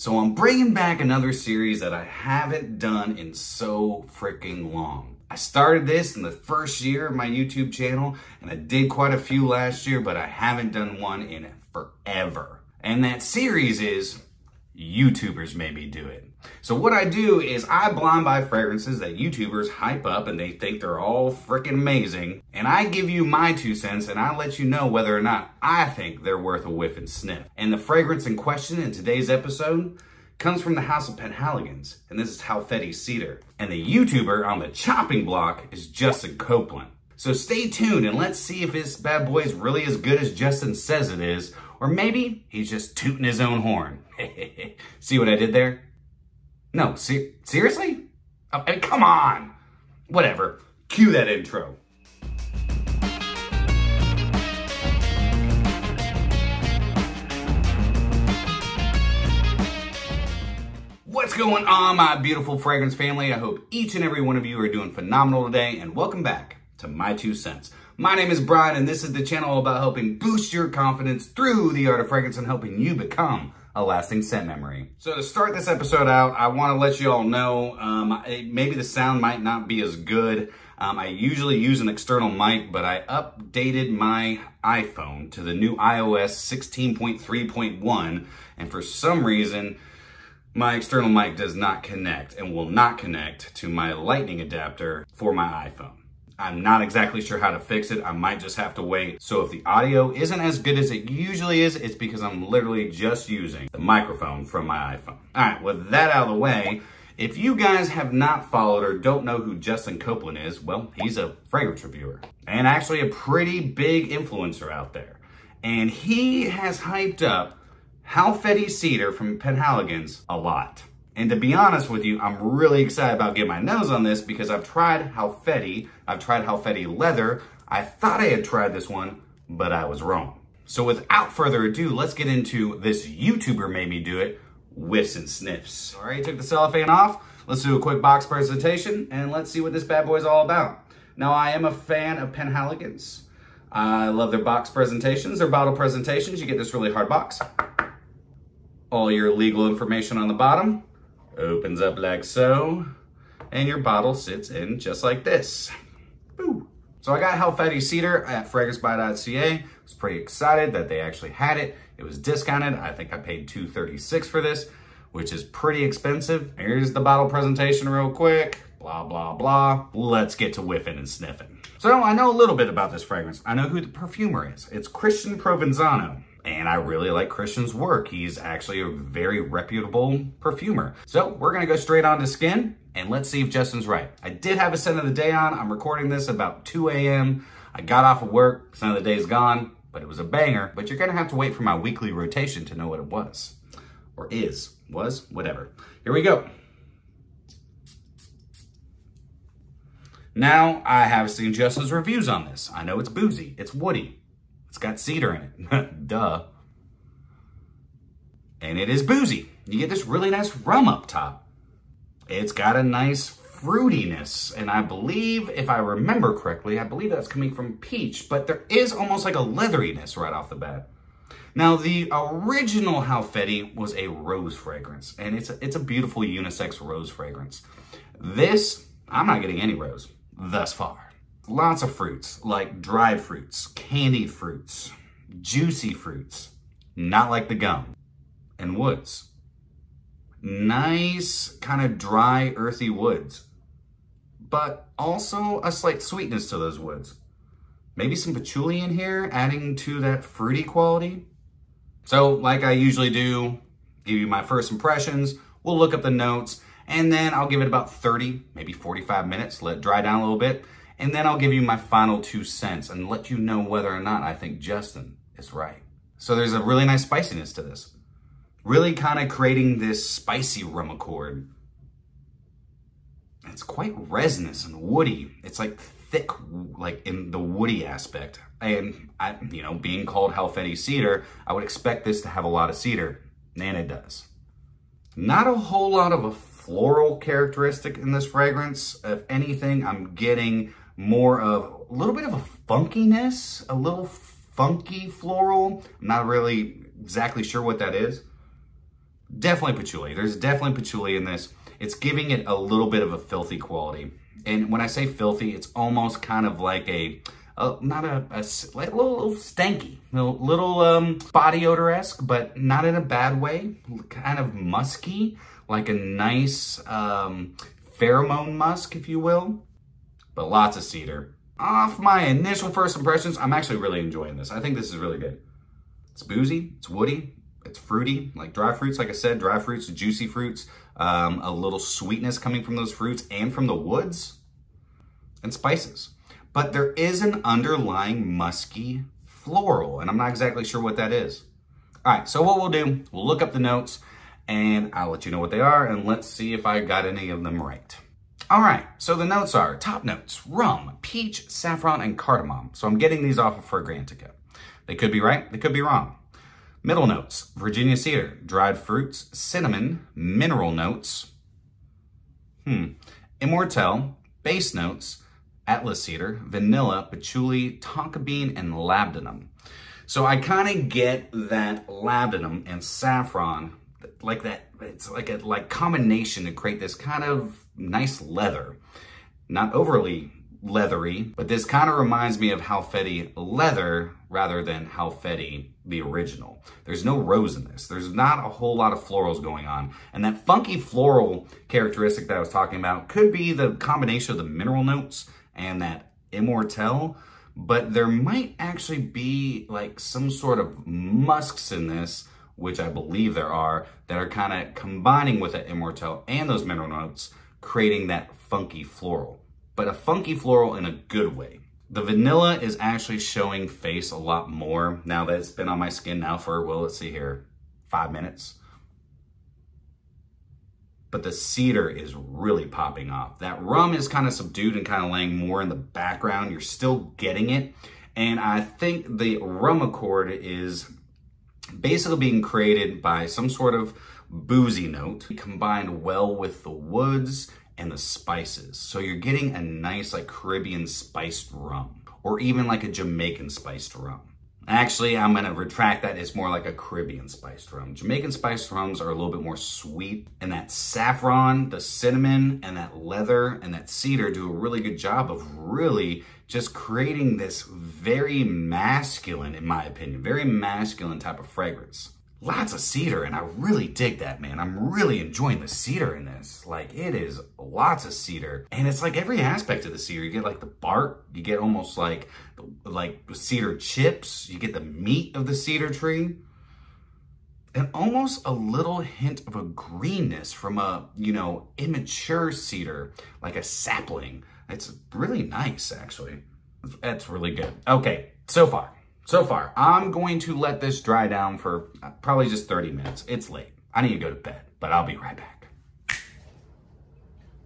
So I'm bringing back another series that I haven't done in so freaking long. I started this in the first year of my YouTube channel, and I did quite a few last year, but I haven't done one in forever. And that series is YouTubers Made Me Do It. So what I do is I blind buy fragrances that YouTubers hype up and they think they're all freaking amazing, and I give you my 2 cents and I let you know whether or not I think they're worth a whiff and sniff. And the fragrance in question in today's episode comes from the house of Penhaligon's, and this is Halfeti Cedar. And the YouTuber on the chopping block is Justin Copeland. So stay tuned and let's see if this bad boy is really as good as Justin says it is, or maybe he's just tooting his own horn. See what I did there? No, seriously? I mean, come on! Whatever, cue that intro. What's going on, my beautiful fragrance family? I hope each and every one of you are doing phenomenal today, and welcome back to My 2 Cents. My name is Brian, and this is the channel about helping boost your confidence through the art of fragrance and helping you become a lasting scent memory. So to start this episode out, I want to let you all know, maybe the sound might not be as good. I usually use an external mic, but I updated my iPhone to the new iOS 16.3.1, and for some reason, my external mic does not connect and will not connect to my lightning adapter for my iPhone. I'm not exactly sure how to fix it. I might just have to wait. So if the audio isn't as good as it usually is, it's because I'm literally just using the microphone from my iPhone. All right, with that out of the way, if you guys have not followed or don't know who Justin Copeland is, well, he's a fragrance reviewer and actually a pretty big influencer out there. And he has hyped up Halfeti Cedar from Penhaligon's a lot. And to be honest with you, I'm really excited about getting my nose on this because I've tried Halfeti, I've tried Halfeti Leather, I thought I had tried this one, but I was wrong. So without further ado, let's get into this YouTuber Made Me Do It, whiffs and sniffs. All right, took the cellophane off. Let's do a quick box presentation and let's see what this bad boy is all about. Now, I am a fan of Penhaligon's. I love their box presentations, their bottle presentations. You get this really hard box. All your legal information on the bottom. Opens up like so, and your bottle sits in just like this. Woo. So I got Halfeti Cedar at Fragrancebuy.ca. I was pretty excited that they actually had it. It was discounted. I think I paid $2.36 for this, which is pretty expensive. Here's the bottle presentation real quick. Blah, blah, blah. Let's get to whiffing and sniffing. So I know a little bit about this fragrance. I know who the perfumer is. It's Christian Provenzano. And I really like Christian's work. He's actually a very reputable perfumer. So we're gonna go straight on to skin and let's see if Justin's right. I did have a scent of the day on. I'm recording this about 2 a.m. I got off of work, scent of the day's gone, but it was a banger. But you're gonna have to wait for my weekly rotation to know what it was. Or is, was, whatever. Here we go. Now I have seen Justin's reviews on this. I know it's boozy, it's woody. It's got cedar in it, duh. And it is boozy. You get this really nice rum up top. It's got a nice fruitiness. And I believe, if I remember correctly, I believe that's coming from peach, but there is almost like a leatheriness right off the bat. Now, the original Halfeti was a rose fragrance, and it's a beautiful unisex rose fragrance. This, I'm not getting any rose thus far. Lots of fruits, like dried fruits, candied fruits, juicy fruits, not like the gum, and woods. Nice, kind of dry, earthy woods, but also a slight sweetness to those woods. Maybe some patchouli in here, adding to that fruity quality. So, like I usually do, give you my first impressions, we'll look up the notes, and then I'll give it about 30, maybe 45 minutes, let it dry down a little bit. And then I'll give you my final 2 cents and let you know whether or not I think Justin is right. So there's a really nice spiciness to this. Really kind of creating this spicy rum accord. It's quite resinous and woody. It's like thick, like in the woody aspect. And being called Halfeti Cedar, I would expect this to have a lot of cedar, and it does. Not a whole lot of a floral characteristic in this fragrance. If anything, I'm getting more of a little bit of a funkiness, a little funky floral. I'm not really exactly sure what that is. Definitely patchouli. There's definitely patchouli in this. It's giving it a little bit of a filthy quality. And when I say filthy, it's almost kind of like a little stanky, a little body odor-esque, but not in a bad way. Kind of musky, like a nice pheromone musk, if you will, but lots of cedar. Off my initial first impressions, I'm actually really enjoying this. I think this is really good. It's boozy, it's woody, it's fruity, like dry fruits, like I said, dry fruits, juicy fruits, a little sweetness coming from those fruits and from the woods and spices. But there is an underlying musky floral, and I'm not exactly sure what that is. All right, so what we'll do, we'll look up the notes, and I'll let you know what they are, and let's see if I got any of them right. All right, so the notes are top notes, rum, peach, saffron, and cardamom. So I'm getting these off of Fragrantica. They could be right, they could be wrong. Middle notes, Virginia cedar, dried fruits, cinnamon, mineral notes, immortelle, base notes, Atlas cedar, vanilla, patchouli, tonka bean, and labdanum. So I kind of get that labdanum and saffron, like that, it's like a combination to create this kind of nice leather. Not overly leathery, but this kind of reminds me of Halfeti leather rather than Halfeti the original. There's no rose in this. There's not a whole lot of florals going on. And that funky floral characteristic that I was talking about could be the combination of the mineral notes and that immortelle, but there might actually be like some sort of musks in this, which I believe there are, that are kind of combining with that immortelle and those mineral notes, creating that funky floral, but a funky floral in a good way. The vanilla is actually showing face a lot more now that it's been on my skin now for, well, let's see here, 5 minutes. But the cedar is really popping off. That rum is kind of subdued and kind of laying more in the background. You're still getting it. And I think the rum accord is basically being created by some sort of boozy note combined well with the woods and the spices. So you're getting a nice like Caribbean spiced rum, or even like a Jamaican spiced rum. Actually, I'm gonna retract that. It's more like a Caribbean spiced rum. Jamaican spiced rums are a little bit more sweet, and that saffron, the cinnamon, and that leather, and that cedar do a really good job of really just creating this very masculine, in my opinion, very masculine type of fragrance. Lots of cedar, and I really dig that, man. I'm really enjoying the cedar in this. Like, it is lots of cedar, and it's like every aspect of the cedar. You get like the bark, you get almost like cedar chips, you get the meat of the cedar tree, and almost a little hint of a greenness from a, you know, immature cedar, like a sapling. It's really nice, actually. That's really good. Okay, so far, I'm going to let this dry down for probably just 30 minutes. It's late. I need to go to bed, but I'll be right back.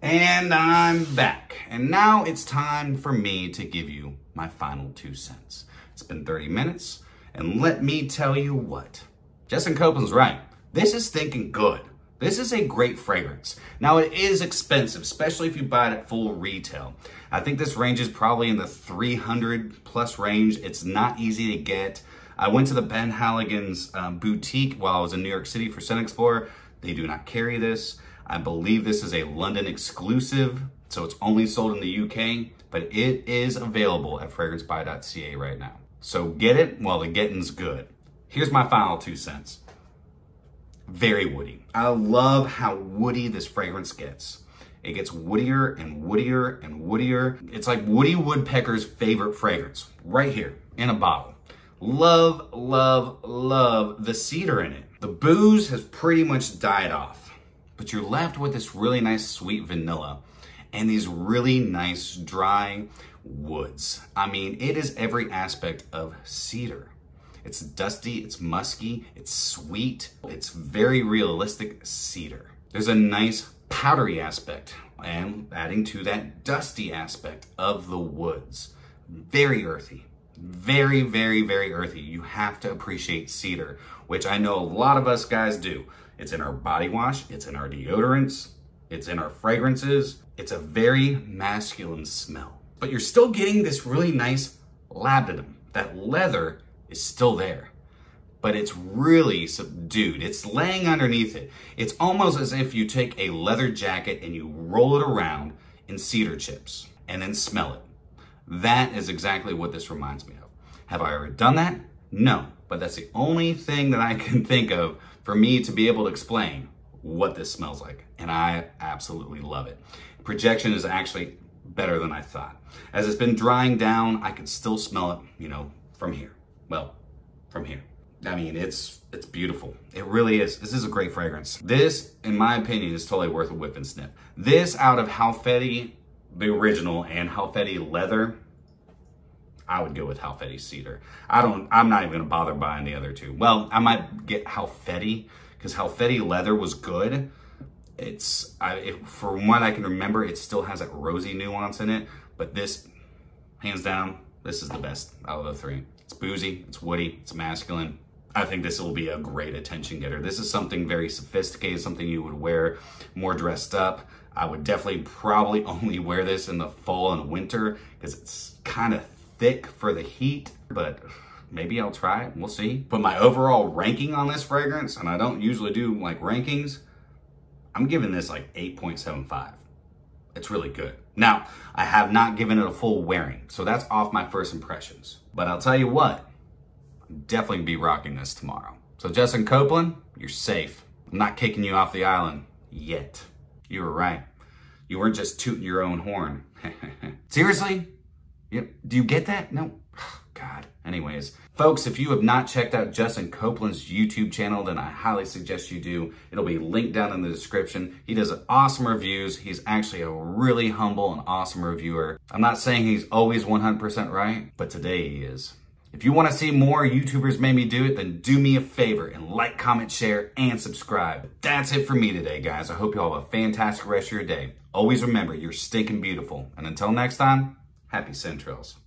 And I'm back. And now it's time for me to give you my final 2 cents. It's been 30 minutes, and let me tell you what. Justin Copeland's right. This is stinking good. This is a great fragrance. Now, it is expensive, especially if you buy it at full retail. I think this range is probably in the 300 plus range. It's not easy to get. I went to the Penhaligon's boutique while I was in New York City for Scent Explorer. They do not carry this. I believe this is a London exclusive, so it's only sold in the UK, but it is available at Fragrancebuy.ca right now. So get it while the getting's good. Here's my final 2 cents. Very woody. I love how woody this fragrance gets. It gets woodier and woodier and woodier. It's like Woody Woodpecker's favorite fragrance right here in a bottle. Love, love, love the cedar in it. The booze has pretty much died off, but you're left with this really nice sweet vanilla and these really nice dry woods. I mean, it is every aspect of cedar. It's dusty, it's musky, it's sweet, it's very realistic cedar. There's a nice powdery aspect, and adding to that dusty aspect of the woods. Very earthy, very, very, very earthy. You have to appreciate cedar, which I know a lot of us guys do. It's in our body wash, it's in our deodorants, it's in our fragrances. It's a very masculine smell, but you're still getting this really nice labdanum, that leather is still there. but it's really subdued. It's laying underneath it. It's almost as if you take a leather jacket and you roll it around in cedar chips and then smell it. That is exactly what this reminds me of. Have I ever done that? No, but that's the only thing that I can think of for me to be able to explain what this smells like, and I absolutely love it. Projection is actually better than I thought. As it's been drying down, I can still smell it, you know, from here. Well, from here. I mean, it's beautiful. It really is. This is a great fragrance. This, in my opinion, is totally worth a whiff and sniff. This out of Halfeti, the original, and Halfeti Leather, I would go with Halfeti Cedar. I'm not even gonna bother buying the other two. Well, I might get Halfeti, because Halfeti Leather was good. From what I can remember, it still has that rosy nuance in it, but this, hands down, this is the best out of the three. It's boozy, it's woody, it's masculine. I think this will be a great attention getter. This is something very sophisticated, something you would wear more dressed up. I would definitely probably only wear this in the fall and winter because it's kind of thick for the heat, but maybe I'll try it, we'll see. But my overall ranking on this fragrance, and I don't usually do like rankings, I'm giving this like 8.75. It's really good. Now, I have not given it a full wearing, so that's off my first impressions. But I'll tell you what, I'm definitely gonna be rocking this tomorrow. So Justin Copeland, you're safe. I'm not kicking you off the island yet. You were right. You weren't just tooting your own horn. Seriously? Do you get that? No. Oh, God. Anyways, folks, if you have not checked out Justin Copeland's YouTube channel, then I highly suggest you do. It'll be linked down in the description. He does awesome reviews. He's actually a really humble and awesome reviewer. I'm not saying he's always 100% right, but today he is. If you want to see more YouTubers Made Me Do It, then do me a favor and like, comment, share, and subscribe. That's it for me today, guys. I hope you all have a fantastic rest of your day. Always remember, you're stinking beautiful. And until next time, happy scent trails.